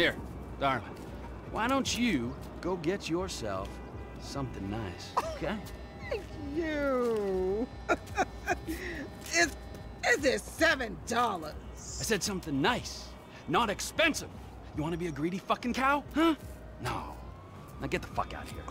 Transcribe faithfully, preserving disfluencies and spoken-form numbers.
Here, darling, why don't you go get yourself something nice, okay? Thank you. Is, is it seven dollars? I said something nice, not expensive. You want to be a greedy fucking cow, huh? No. Now get the fuck out of here.